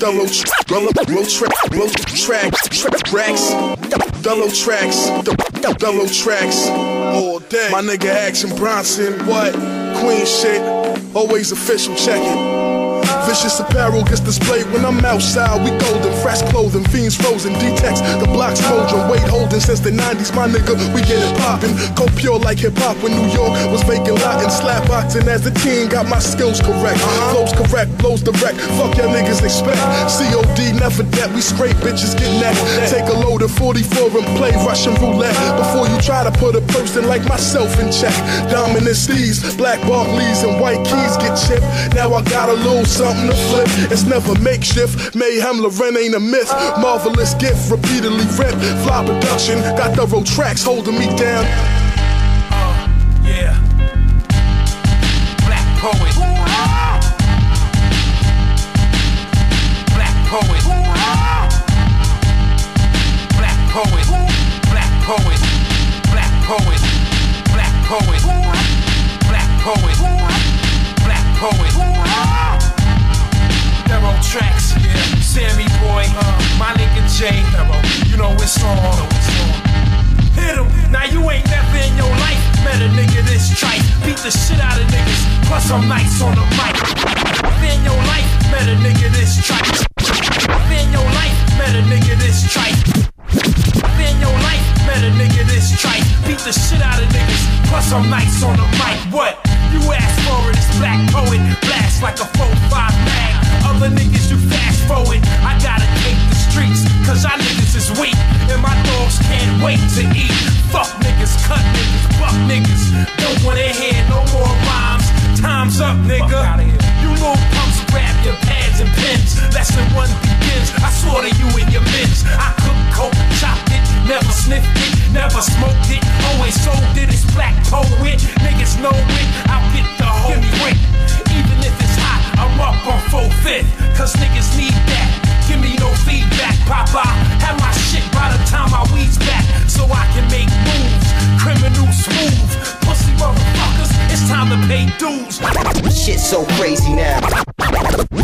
double tracks all day. My nigga Action Bronson, what? Queen shit, always official, check it. Vicious apparel gets displayed when I'm outside. We golden, fresh clothing, fiends frozen, D-Tex, the blocks molding, weight holding since the 90s. My nigga, we get it poppin'. Go pure like hip hop when New York was vacant lot and slap boxing. As the team got my skills correct, flows correct, blows direct. Fuck y'all niggas expect. COD never debt. We straight bitches get next. Take a load of 44 and play Russian roulette before you try to put a person like myself in check. Dominant steez, black Barclays and white keys get chipped. Now I gotta lose some. To flip. It's never makeshift. Mayhem Loren ain't a myth. Marvelous gift, repeatedly ripped. Fly production, got thorough tracks holding me down. Yeah. Blaq Poet. Blaq Poet. Blaq Poet. Blaq Poet. Blaq Poet. Blaq Poet. Blaq Poet. Blaq Poet. Tracks, yeah. Sammy boy, my nigga Jay, you know it's on. Hit him, now you ain't never in your life met a nigga this trite, beat the shit out of niggas, plus I'm nice on the mic. In your life met a nigga this trite, in your life met a nigga this trite, in your life met a nigga this trite, beat the shit out of niggas, plus I'm nice on the mic. What? You asked for it, it's Blaq Poet, blast like a 4-5 mag. Other niggas you fast forward, I gotta take the streets, cause y'all niggas is weak, and my dogs can't wait to eat. Fuck niggas, cut niggas, buck niggas, don't wanna hear no more rhymes. Time's up, nigga. You little pumps, grab your pads and pins. Lesson one begins, I swore to you in your mids. I cooked coke, chopped it, never sniffed it, never smoked it, always sold it. It's Blaq Poet, niggas know it, I'll get the whole brick. Even if it's hot, I'm up on 4/5, cause niggas need that. Give me no feedback, Papa. Have my shit by the time I weed's back, so I can make moves. Criminal smooth, pussy motherfuckers. It's time to pay dues. Shit so crazy now.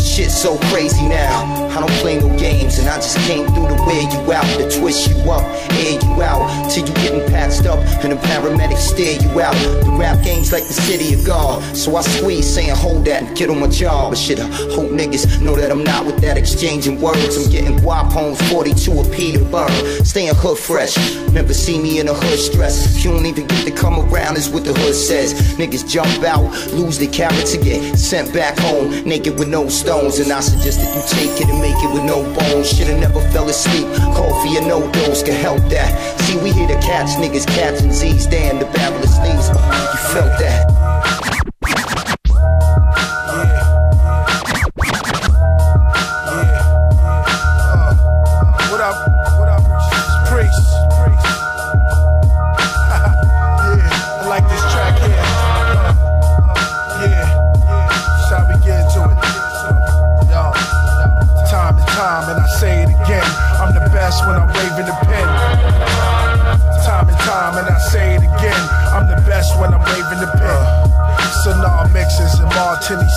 Shit so crazy now. I don't play no games, and I just came through to wear you out, to twist you up, air you out, till you getting patched up, and the paramedics steer you out. The rap game's like the city of God, so I squeeze, saying hold that and get on my job. But shit, I hope niggas know that I'm not with that exchanging words. I'm getting guap homes, 42 a Peter Burr. Staying hood fresh, never see me in a hood stress. You don't even get to come around, is what the hood says. Niggas jump out, lose the carrots and get sent back home, naked with no stones. And I suggest that you take it and make it with no bones. Should've never fell asleep, coffee and no dose can help that. See, we hear the cats, niggas, cats and Z's, damn the barrel of sneeze. You felt that.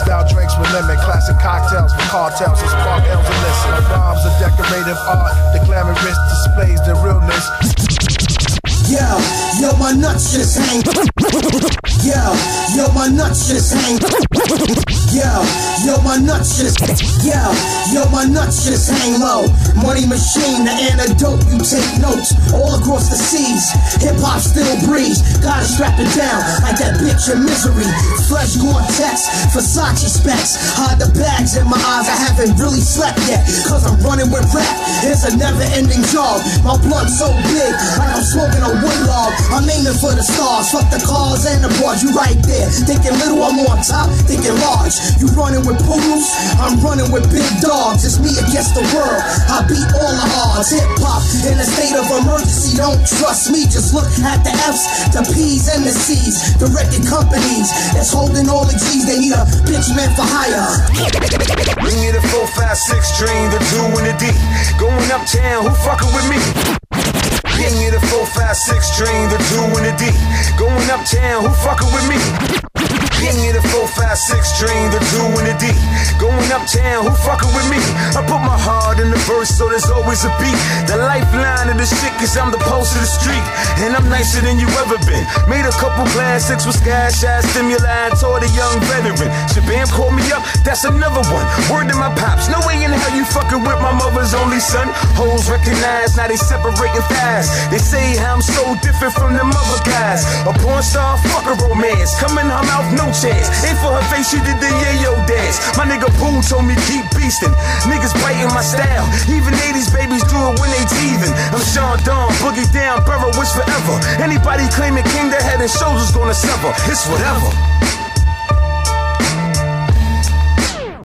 Style drinks with lemon, classic cocktails for cartels and spark elves and listen. My rhymes are decorative art, the glamorous displays the realness. Yo, yo, my nuts just hang. Yo, yo, my nuts just hang. Yo, yo, my nuts just. Yo, yo, my nuts just hang low. Money machine, the antidote, you take notes all across the seas. Hip hop still breathes, gotta strap it down like that bitch in Misery. Flesh Gore-Tex, Versace specs, hide the bags in my eyes. I haven't really slept yet, cause I'm running with rap. It's a never-ending job. My blood's so big, like I'm smoking a wood log. I'm aiming for the stars, fuck the cars and the bars. You right there, thinking little, I'm on top, thinking large. You running with poodles, I'm running with big dogs. It's me against the world, I beat all the odds. Hip hop in a state of emergency, don't trust me, just look at the F's, the P's and the C's. The record companies that's holding all the G's, they need a bitch man for hire. We need a 4, 5, 6 dream, the 2 and the D. Going uptown, who fucking with me? Give me the 4, 5, 6 dream, the 2 and the D. Going uptown, who fucking with me? Give me the 4, 5, 6 dream, the 2 and the D. Going uptown, who fucking with me? I put my verse, so there's always a beat. The lifeline of the shit, cause I'm the pulse of the street, and I'm nicer than you ever been. Made a couple classics with Sky Shy Stimuli, taught a young veteran. Shabam called me up, that's another one. Word to my pops, no way in hell you fucking with my mother's only son. Hoes recognize, now they separating fast. They say how I'm so different from them other guys. A porn star, fuck a romance, come in her mouth, no chance. Ain't for her face, she did the yo-yo dance. My nigga Pooh told me keep beastin'. Niggas biting my style, even 80s babies do it when they teething. I'm Sean Don, Boogie Down, Burrow is forever. Anybody claiming king, their head and shoulders gonna suffer, it's whatever.